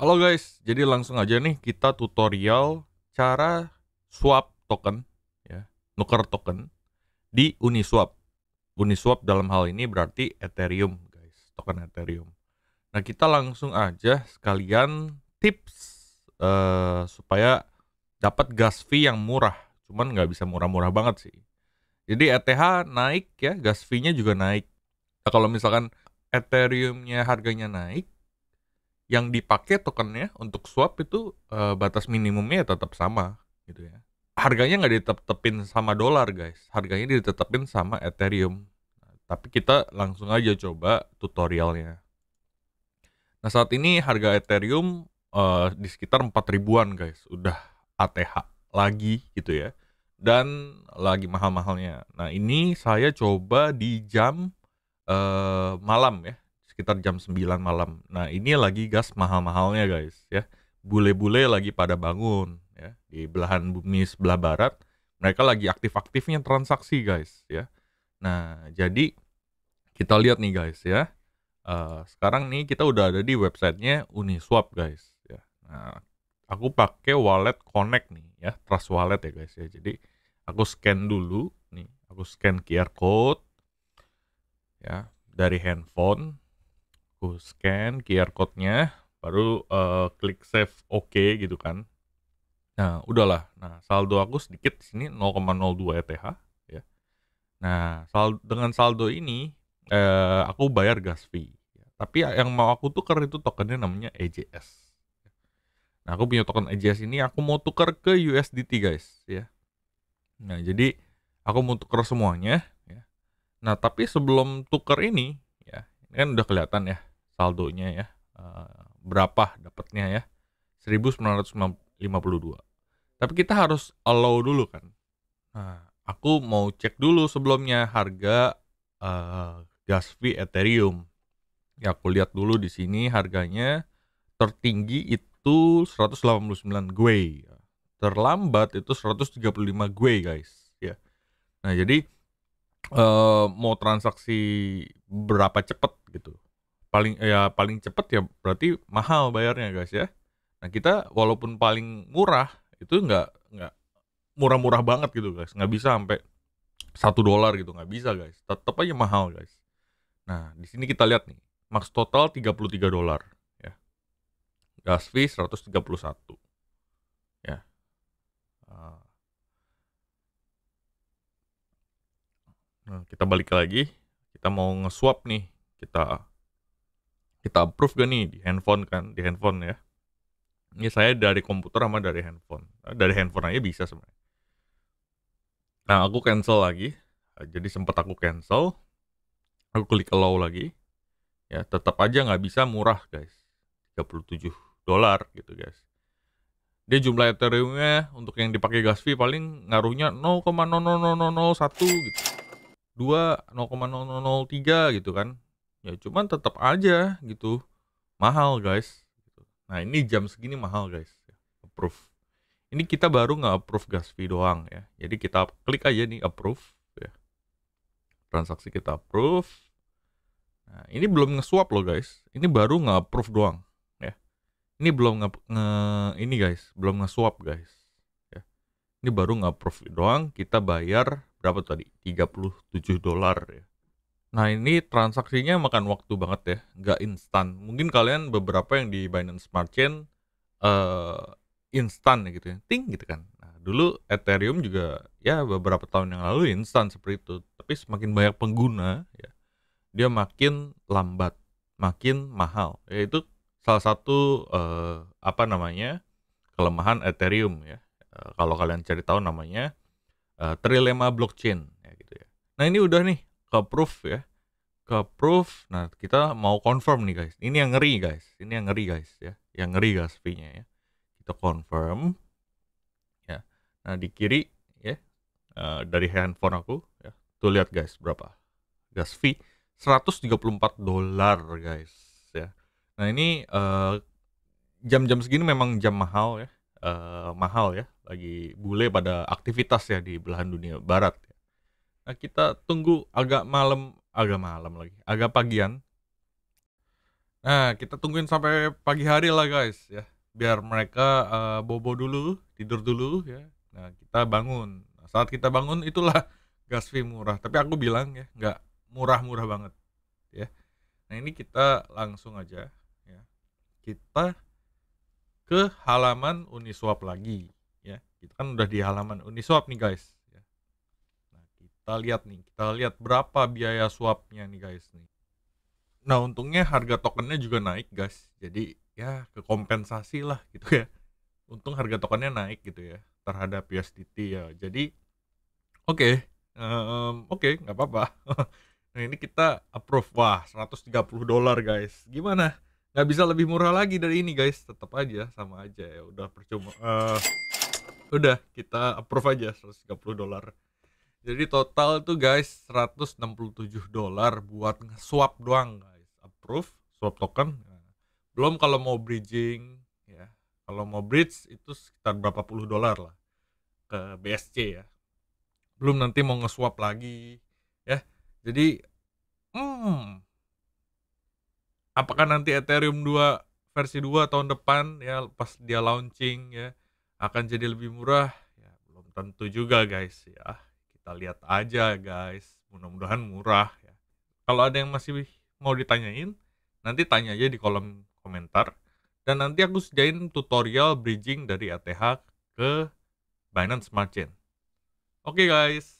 Halo guys, jadi langsung aja nih kita tutorial cara swap token, ya, nuker token di Uniswap. Uniswap dalam hal ini berarti Ethereum guys, token Ethereum. Nah kita langsung aja sekalian tips supaya dapat gas fee yang murah, cuman nggak bisa murah-murah banget sih. Jadi ETH naik ya, gas fee-nya juga naik. Nah, kalau misalkan Ethereum-nya harganya naik, yang dipakai tokennya untuk swap itu batas minimumnya tetap sama gitu ya. Harganya nggak ditetepin sama dolar guys, harganya ditetepin sama Ethereum. Nah, tapi kita langsung aja coba tutorialnya. Nah saat ini harga Ethereum di sekitar 4.000-an guys, udah ATH lagi gitu ya, dan lagi mahal-mahalnya. Nah ini saya coba di jam malam ya, sekitar jam 9 malam. Nah, ini lagi gas mahal-mahalnya guys ya. Bule-bule lagi pada bangun ya, di belahan bumi sebelah barat. Mereka lagi aktif-aktifnya transaksi guys ya. Nah, jadi kita lihat nih guys ya. Sekarang nih kita udah ada di websitenya Uniswap guys ya. Nah, aku pakai wallet connect nih ya, Trust Wallet ya guys ya. Jadi aku scan dulu nih, aku scan QR code ya dari handphone. Aku scan QR code-nya, baru klik save OK gitu kan. Nah, udahlah. Nah, saldo aku sedikit sini 0,02 ETH ya. Nah, dengan saldo ini aku bayar gas fee. Tapi yang mau aku tuker itu tokennya namanya EJS. Nah, aku punya token EJS ini aku mau tuker ke USDT guys ya. Nah, jadi aku mau tuker semuanya ya. Nah, tapi sebelum tuker ini ya, ini kan udah kelihatan ya saldonya ya, berapa dapatnya ya, 1952. Tapi kita harus allow dulu kan. Nah, aku mau cek dulu sebelumnya harga gas fee Ethereum. Ya, aku lihat dulu di sini harganya tertinggi itu 189 GUI, terlambat itu 135 GUI guys ya. Nah, jadi mau transaksi berapa cepat gitu, paling cepat ya berarti mahal bayarnya guys ya. Nah kita walaupun paling murah itu nggak murah-murah banget gitu guys, nggak bisa sampai $1 gitu, nggak bisa guys, tetap aja mahal guys. Nah di sini kita lihat nih max total $33 ya, gas fee 131 ya. Nah, kita balik lagi, kita mau nge-swap nih, kita approve gak nih di handphone kan, di handphone ya. Ini saya dari komputer sama dari handphone, aja bisa sebenarnya. Nah aku cancel lagi, jadi sempat aku cancel, aku klik allow lagi, ya tetap aja nggak bisa murah guys, $37 gitu guys. Dia jumlah Ethereum-nya untuk yang dipakai gas fee paling ngaruhnya 0,00001 gitu. 0,003 gitu kan ya, cuman tetap aja gitu mahal guys. Nah ini jam segini mahal guys. Approve, ini kita baru nge-approve gas fee doang ya, jadi kita klik aja nih approve ya, transaksi kita approve. Nah ini belum nge-swap loh guys, ini baru nge-approve doang ya, ini belum ini guys, belum nge-swap guys ya, ini baru nge-approve doang. Kita bayar berapa tadi? $37 ya. Nah ini transaksinya makan waktu banget ya, nggak instan. Mungkin kalian beberapa yang di Binance Smart Chain instan ya gitu ya, ting gitu kan. Nah, dulu Ethereum juga ya beberapa tahun yang lalu instan seperti itu. Tapi semakin banyak pengguna ya, dia makin lambat, makin mahal. Yaitu salah satu kelemahan Ethereum ya. Kalau kalian cari tahu namanya trilema blockchain ya gitu ya. Nah ini udah nih ke proof ya, ke proof. Nah kita mau confirm nih guys, ini yang ngeri guys, ya, yang ngeri gas fee-nya ya. Kita confirm ya. Nah di kiri ya dari handphone aku ya, tuh lihat guys berapa gas fee, $134 guys ya. Nah ini jam-jam segini memang jam mahal ya, lagi bule pada aktivitas ya di belahan dunia barat. Nah kita tunggu agak malam lagi, agak pagian. Nah, kita tungguin sampai pagi hari lah guys ya, biar mereka bobo dulu, tidur dulu ya. Nah, kita bangun. Nah, saat kita bangun itulah gas fee murah. Tapi aku bilang ya, nggak murah-murah banget ya. Nah, ini kita langsung aja ya. Kita ke halaman Uniswap lagi ya. Kita kan udah di halaman Uniswap nih guys ya. Nah, kita lihat nih, berapa biaya swapnya nih guys nih. Nah, untungnya harga tokennya juga naik guys, jadi ya kekompensasi lah gitu ya. Untung harga tokennya naik gitu ya terhadap USDT ya. Jadi oke, nggak apa-apa. Nah, ini kita approve. Wah, $130 guys. Gimana? Nggak bisa lebih murah lagi dari ini guys. Tetap aja sama aja ya, udah percuma. Udah kita approve aja $130. Jadi total tuh guys $167 buat nge-swap doang guys. Approve, swap token. Nah, belum kalau mau bridging ya. Kalau mau bridge itu sekitar berapa puluh dolar lah ke BSC ya. Belum nanti mau nge-swap lagi ya. Jadi apakah nanti Ethereum 2 versi 2 tahun depan ya pas dia launching ya akan jadi lebih murah ya? Belum tentu juga guys ya. Kita lihat aja guys, mudah-mudahan murah ya. Kalau ada yang masih mau ditanyain, nanti tanya aja di kolom komentar. Dan nanti aku sediain tutorial bridging dari ETH ke Binance Smart Chain. Oke guys.